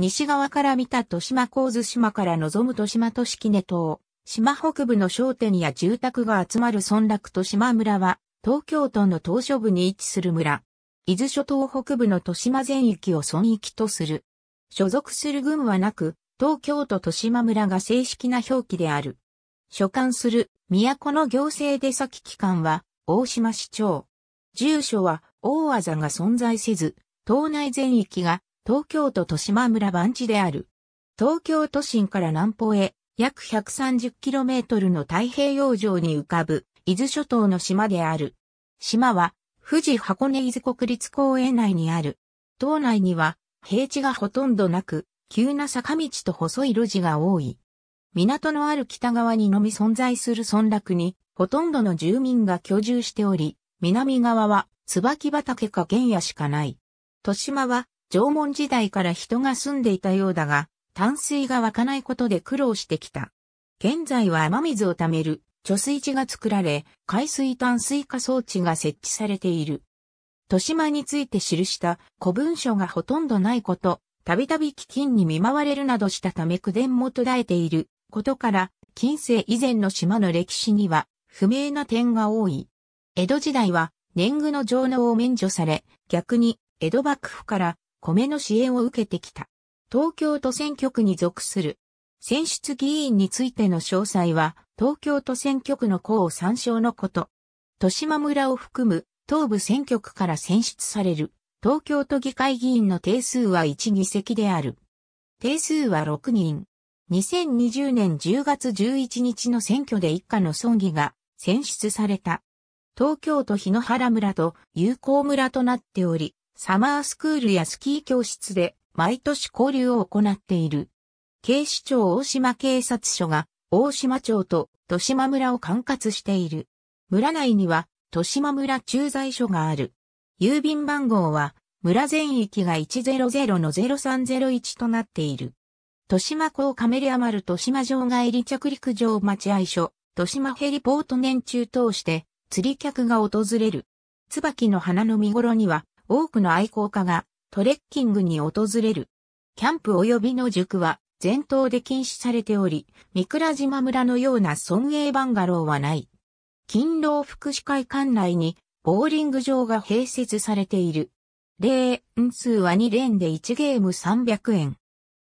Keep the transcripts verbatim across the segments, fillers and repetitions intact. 西側から見た十島神津島から望む十島利根島、島北部の商店や住宅が集まる村落十島村は、東京都の島しょ部に位置する村。伊豆諸島北部の十島全域を村域とする。所属する郡はなく、東京都十島村が正式な表記である。所管する、都の行政出先機関は、大島市長。住所は、大字が存在せず、島内全域が、東京都十島村番地である。東京都心から南方へ、約 ひゃくさんじゅっキロメートル の太平洋上に浮かぶ、伊豆諸島の島である。島は、富士箱根伊豆国立公園内にある。島内には、平地がほとんどなく、急な坂道と細い路地が多い。港のある北側にのみ存在する村落に、ほとんどの住民が居住しており、南側は、椿畑か原野しかない。十島は、縄文時代から人が住んでいたようだが、淡水が湧かないことで苦労してきた。現在は雨水を貯める貯水池が作られ、海水淡水化装置が設置されている。十島について記した古文書がほとんどないこと、たびたび飢饉に見舞われるなどしたため口伝も途絶えていることから、近世以前の島の歴史には不明な点が多い。江戸時代は年貢の上納を免除され、逆に江戸幕府から米の支援を受けてきた。東京都選挙区に属する。選出議員についての詳細は、東京都選挙区の項を参照のこと。十島村を含む、東部選挙区から選出される、東京都議会議員の定数はいちぎせきである。定数はろくにん。にせんにじゅうねんじゅうがつじゅういちにちの選挙で以下の村議が選出された。東京都檜原村と友好村となっており、サマースクールやスキー教室で毎年交流を行っている。警視庁大島警察署が大島町と十島村を管轄している。村内には十島村駐在所がある。郵便番号は村全域が いちぜろぜろのぜろさんぜろいち となっている。十島港亀有丸十島場外離着陸場待合所、十島ヘリポート年中通して釣り客が訪れる。椿の花の見頃には、多くの愛好家がトレッキングに訪れる。キャンプ及び野宿は全島で禁止されており、御蔵島村のような村営バンガローはない。勤労福祉会館内にボーリング場が併設されている。レーン数はにれんでいちゲームさんびゃくえん。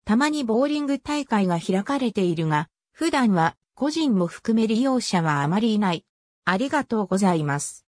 たまにボーリング大会が開かれているが、普段は個人も含め利用者はあまりいない。ありがとうございます。